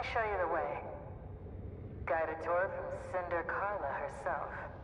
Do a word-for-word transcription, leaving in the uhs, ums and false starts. me show you the way. Guided tour from Cinder Carla herself.